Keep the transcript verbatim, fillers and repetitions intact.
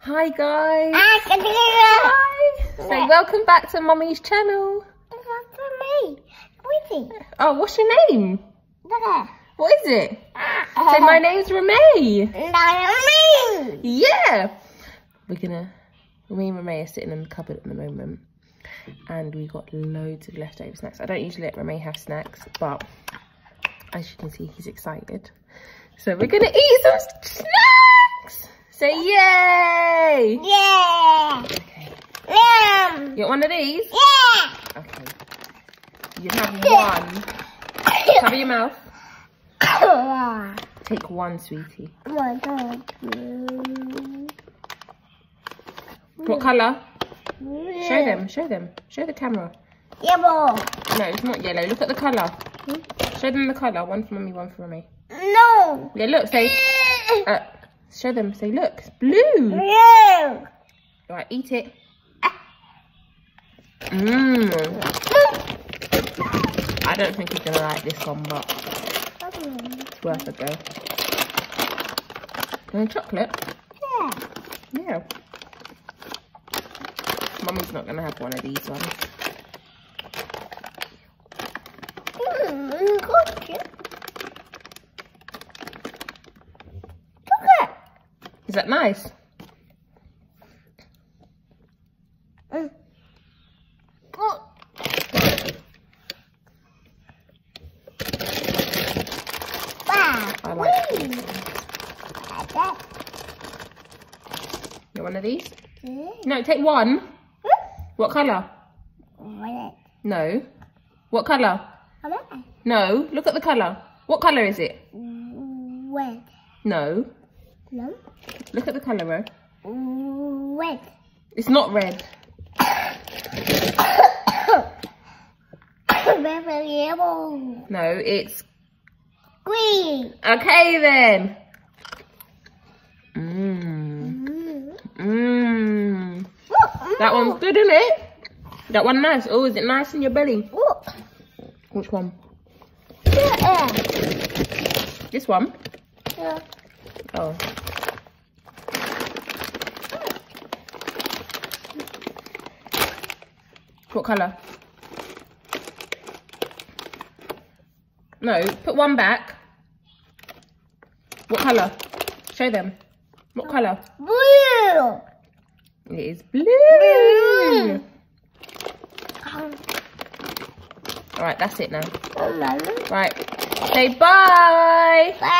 Hi guys. Hi. So welcome back to Mommy's channel. It's me. Oh, what's your name? What is it? So my name's Ramey. Yeah. We're gonna. Me and Ramey are sitting in the cupboard at the moment, and we got loads of leftover snacks. I don't usually let Ramey have snacks, but as you can see, he's excited. So we're gonna eat some snacks. Say yay! Yeah! Okay. Yeah. You want one of these? Yeah! Okay. You have one. Cover your mouth. Take one, sweetie. One, two. What colour? Yeah. Show them, show them. Show the camera. Yellow. No, it's not yellow. Look at the colour. Hmm? Show them the colour. One for Mummy, one for me. No! Yeah, look, say... Uh, show them. Say, look, it's blue. Blue. Right, eat it. Mmm. I don't think he's gonna like this one, but it's worth a go. And chocolate. Yeah. Yeah. Mummy's not gonna have one of these ones. Mmm, got it. Is that nice? Mm. Oh. Wow. I like these. You want one of these? Mm. No, take one. Mm. What colour? Red. No. What colour? Red. No. Look at the colour. What colour is it? Red. No. No. Look at the colour, Ro. Red. It's not red. Yellow. No, it's green. Okay then. Mmm. Mmm. Mm. That one's good, isn't it? That one nice. Oh, is it nice in your belly? Ooh. Which one? Yeah. This one? Yeah. Oh. What colour? No, put one back. What colour? Show them. What colour? Blue. It is blue. Blue. All right, that's it now. Right, say bye. Bye.